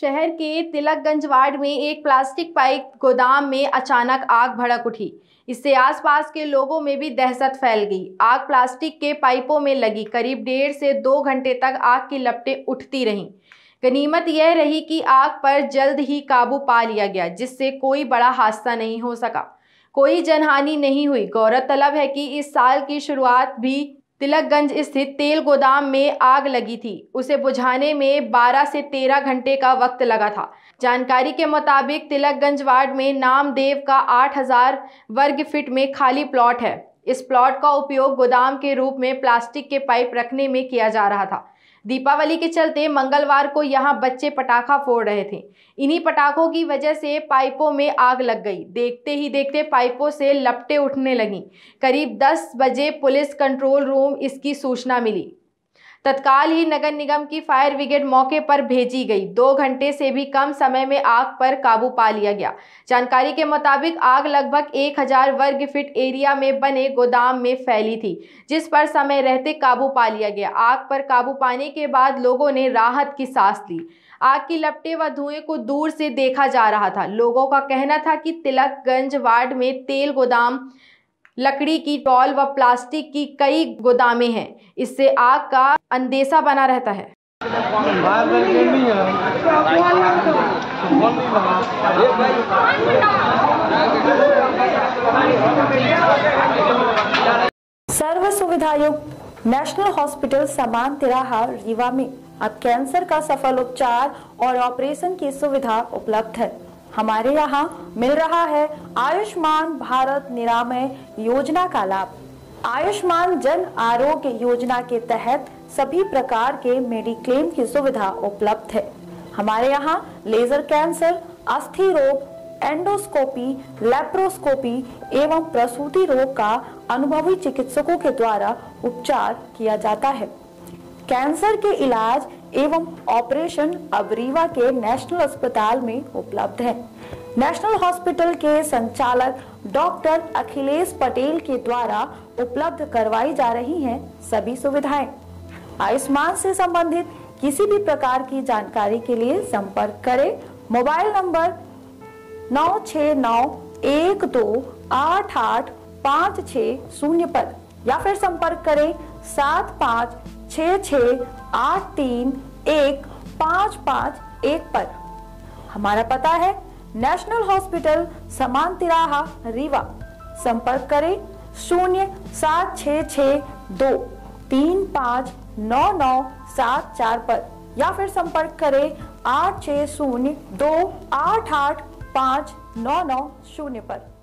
शहर के तिलकगंज वार्ड में एक प्लास्टिक पाइप गोदाम में अचानक आग भड़क उठी। इससे आसपास के लोगों में भी दहशत फैल गई। आग प्लास्टिक के पाइपों में लगी। करीब 1.5 से 2 घंटे तक आग की लपटें उठती रहीं। गनीमत यह रही कि आग पर जल्द ही काबू पा लिया गया, जिससे कोई बड़ा हादसा नहीं हो सका, कोई जनहानि नहीं हुई। गौरतलब है कि इस साल की शुरुआत भी तिलकगंज स्थित तेल गोदाम में आग लगी थी। उसे बुझाने में 12 से 13 घंटे का वक्त लगा था। जानकारी के मुताबिक तिलकगंज वार्ड में नामदेव का 8000 वर्ग फीट में खाली प्लॉट है। इस प्लॉट का उपयोग गोदाम के रूप में प्लास्टिक के पाइप रखने में किया जा रहा था। दीपावली के चलते मंगलवार को यहां बच्चे पटाखा फोड़ रहे थे। इन्हीं पटाखों की वजह से पाइपों में आग लग गई। देखते ही देखते पाइपों से लपटें उठने लगीं। करीब 10 बजे पुलिस कंट्रोल रूम इसकी सूचना मिली। तत्काल ही नगर निगम की फायर ब्रिगेड मौके पर भेजी गई। 2 घंटे से भी कम समय में आग पर काबू पा लिया गया। जानकारी के मुताबिक आग लगभग 1000 वर्ग फीट एरिया में बने गोदाम में फैली थी, जिस पर समय रहते काबू पा लिया गया। आग पर काबू पाने के बाद लोगों ने राहत की सांस ली। आग की लपटें व धुएं को दूर से देखा जा रहा था। लोगों का कहना था कि तिलकगंज वार्ड में तेल गोदाम, लकड़ी की टॉल व प्लास्टिक की कई गोदामें हैं। इससे आग का अंदेशा बना रहता है। सर्व सुविधा युक्त नेशनल हॉस्पिटल समान तिराहा रीवा में अब कैंसर का सफल उपचार और ऑपरेशन की सुविधा उपलब्ध है। हमारे यहाँ मिल रहा है आयुष्मान भारत निरामय योजना का लाभ। आयुष्मान जन आरोग्य योजना के तहत सभी प्रकार के मेडिक्लेम की सुविधा उपलब्ध है। हमारे यहाँ लेजर कैंसर, अस्थि रोग, एंडोस्कोपी, लेप्रोस्कोपी एवं प्रसूति रोग का अनुभवी चिकित्सकों के द्वारा उपचार किया जाता है। कैंसर के इलाज एवं ऑपरेशन अब रीवा के नेशनल अस्पताल में उपलब्ध है। नेशनल हॉस्पिटल के संचालक डॉक्टर अखिलेश पटेल के द्वारा उपलब्ध करवाई जा रही हैं सभी सुविधाएं। आयुष्मान से संबंधित किसी भी प्रकार की जानकारी के लिए संपर्क करें मोबाइल नंबर 9691288560 पर, या फिर संपर्क करें 7566831551 पर। हमारा पता है नेशनल हॉस्पिटल समान तिराहा रीवा। संपर्क करें 07662359974 पर, या फिर संपर्क करें 8602885990 पर।